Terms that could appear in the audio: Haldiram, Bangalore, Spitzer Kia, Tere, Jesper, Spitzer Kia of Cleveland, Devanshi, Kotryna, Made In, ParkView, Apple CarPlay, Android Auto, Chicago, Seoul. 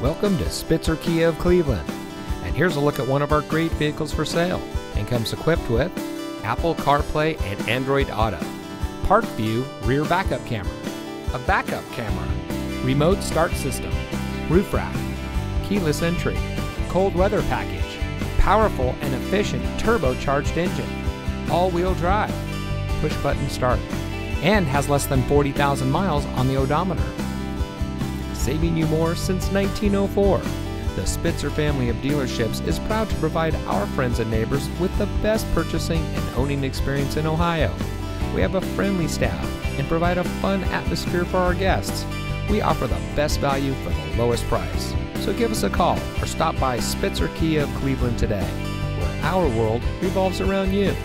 Welcome to Spitzer Kia of Cleveland, and here's a look at one of our great vehicles for sale, and comes equipped with Apple CarPlay and Android Auto, ParkView rear backup camera, a backup camera, remote start system, roof rack, keyless entry, cold weather package, powerful and efficient turbocharged engine, all-wheel drive, push-button start, and has less than 40,000 miles on the odometer. Saving you more since 1904. The Spitzer family of dealerships is proud to provide our friends and neighbors with the best purchasing and owning experience in Ohio. We have a friendly staff and provide a fun atmosphere for our guests. We offer the best value for the lowest price. So give us a call or stop by Spitzer Kia of Cleveland today, where our world revolves around you.